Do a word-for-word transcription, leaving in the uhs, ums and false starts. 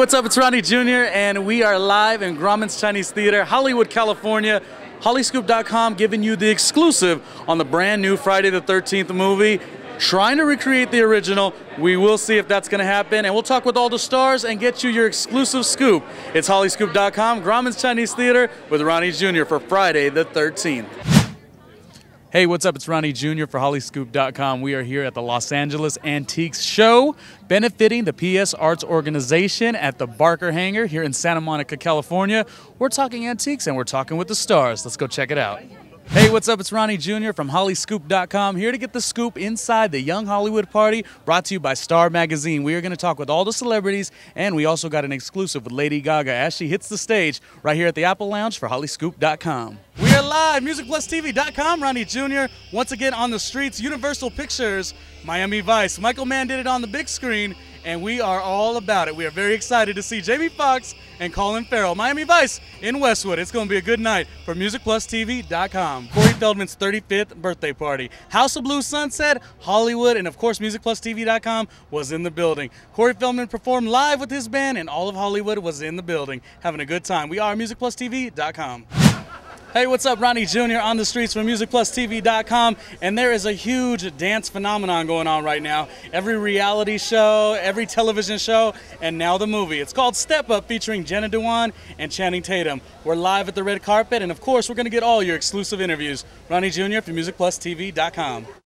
what's up? It's Ronnie Junior and we are live in Grauman's Chinese Theater, Hollywood, California. Hollyscoop dot com giving you the exclusive on the brand new Friday the thirteenth movie. Trying to recreate the original. We will see if that's going to happen, and we'll talk with all the stars and get you your exclusive scoop. It's Hollyscoop dot com, Grauman's Chinese Theater with Ronnie Junior for Friday the thirteenth. Hey, what's up? It's Ronnie Junior for Hollyscoop dot com. We are here at the Los Angeles Antiques Show, benefiting the P S Arts Organization at the Barker Hangar here in Santa Monica, California. We're talking antiques and we're talking with the stars. Let's go check it out. Hey, what's up? It's Ronnie Junior from Hollyscoop dot com, here to get the scoop inside the Young Hollywood Party, brought to you by Star Magazine. We are going to talk with all the celebrities, and we also got an exclusive with Lady Gaga as she hits the stage right here at the Apple Lounge for Hollyscoop dot com. We are live, Music Plus T V dot com, Ronnie Junior Once again on the streets, Universal Pictures, Miami Vice. Michael Mann did it on the big screen, and we are all about it. We are very excited to see Jamie Foxx and Colin Farrell. Miami Vice in Westwood. It's going to be a good night for Music Plus T V dot com. Corey Feldman's thirty-fifth birthday party. House of Blue Sunset, Hollywood, and of course Music Plus T V dot com was in the building. Corey Feldman performed live with his band, and all of Hollywood was in the building. Having a good time. We are Music Plus T V dot com. Hey, what's up? Ronnie Junior on the streets from Music Plus T V dot com, and there is a huge dance phenomenon going on right now. Every reality show, every television show, and now the movie. It's called Step Up, featuring Jenna Dewan and Channing Tatum. We're live at the red carpet, and of course, we're going to get all your exclusive interviews. Ronnie Junior from Music Plus T V dot com.